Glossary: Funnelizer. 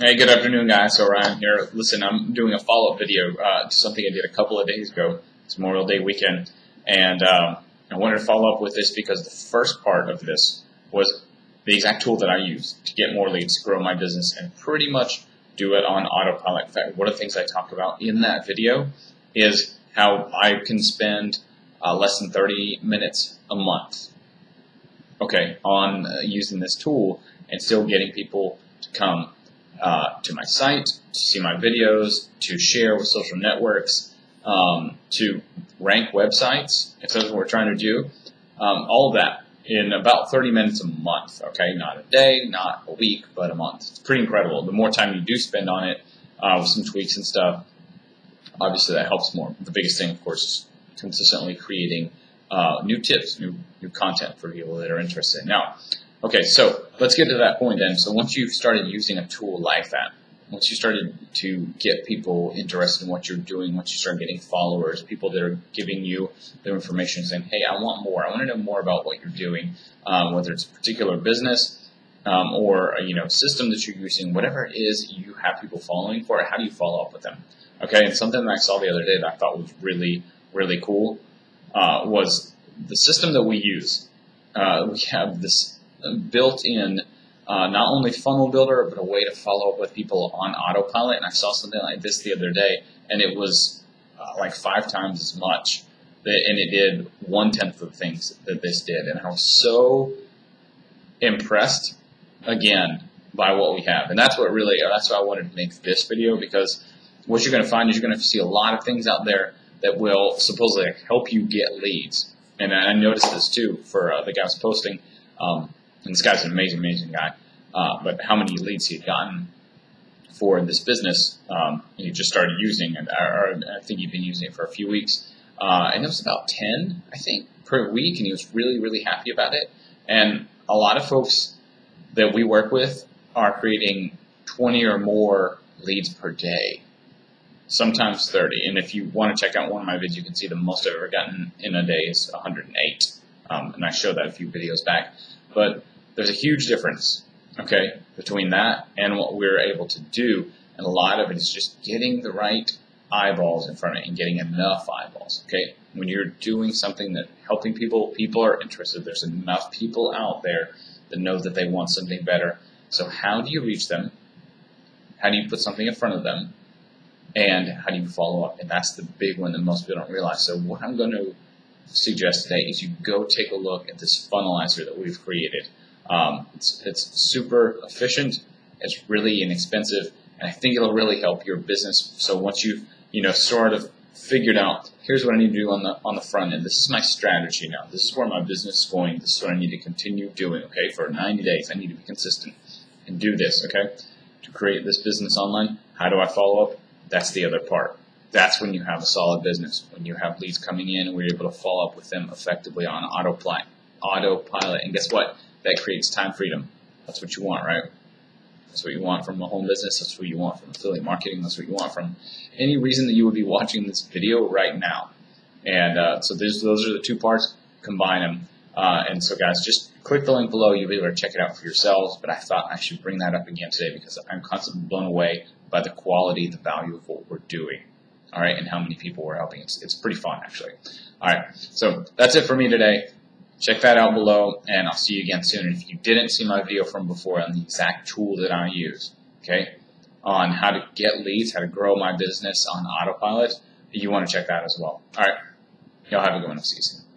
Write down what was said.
Hey, good afternoon, guys. So Ryan here. Listen, I'm doing a follow-up video to something I did a couple of days ago. It's Memorial Day weekend, and I wanted to follow up with this because the first part of this was the exact tool that I use to get more leads, grow my business, and pretty much do it on autopilot. In fact, one of the things I talked about in that video is how I can spend less than 30 minutes a month, okay, on using this tool and still getting people to come to my site, to see my videos, to share with social networks, to rank websites. If that's what we're trying to do, all of that in about 30 minutes a month. Okay, not a day, not a week, but a month. It's pretty incredible. The more time you do spend on it, with some tweaks and stuff, obviously that helps more. The biggest thing, of course, is consistently creating new tips, new content for people that are interested. Now, okay, so let's get to that point then. So once you've started using a tool like that, once you started to get people interested in what you're doing, once you start getting followers, people that are giving you their information saying, hey, I want more, I want to know more about what you're doing, whether it's a particular business or system that you're using, whatever it is you have people following for, how do you follow up with them? Okay, and something that I saw the other day that I thought was really cool was the system that we use. We have this built-in not only funnel builder, but a way to follow up with people on autopilot. And I saw something like this the other day, and it was like 5 times as much, and it did 1/10 of the things that this did. And I was so impressed again by what we have, and that's why I wanted to make this video, because what you're going to find is you're going to see a lot of things out there that will supposedly help you get leads. And I noticed this too for the guy who's posting. And this guy's an amazing guy, but how many leads he'd gotten for this business, he just started using, and I think he'd been using it for a few weeks, and it was about 10, I think, per week, and he was really happy about it. And a lot of folks that we work with are creating 20 or more leads per day, sometimes 30, and if you want to check out one of my videos, you can see the most I've ever gotten in a day is 108, and I showed that a few videos back. But there's a huge difference, okay, between that and what we're able to do. And a lot of it is just getting the right eyeballs in front of it and getting enough eyeballs, okay? When you're doing something that helping people, people are interested. There's enough people out there that know that they want something better. So how do you reach them? How do you put something in front of them? And how do you follow up? And that's the big one that most people don't realize. So what I'm going to suggest today is you go take a look at this Funnelizer that we've created. It's super efficient, it's really inexpensive, and I think it'll really help your business. So once you've sort of figured out, here's what I need to do on the front end, this is my strategy now, this is where my business is going, this is what I need to continue doing, okay, for 90 days, I need to be consistent and do this, okay, to create this business online. How do I follow up? That's the other part. That's when you have a solid business. When you have leads coming in, we're able to follow up with them effectively on autopilot. And guess what? That creates time freedom. That's what you want, right? That's what you want from a home business. That's what you want from affiliate marketing. That's what you want from any reason that you would be watching this video right now. And so those are the two parts. Combine them. And so, guys, just click the link below. You'll be able to check it out for yourselves. But I thought I should bring that up again today because I'm constantly blown away by the quality, the value of what we're doing. All right, and how many people we're helping. It's pretty fun, actually. All right, so that's it for me today. Check that out below, and I'll see you again soon. And if you didn't see my video from before on the exact tool that I use, okay, on how to get leads, how to grow my business on autopilot, you want to check that as well. All right, y'all have a good one. I'll see you soon.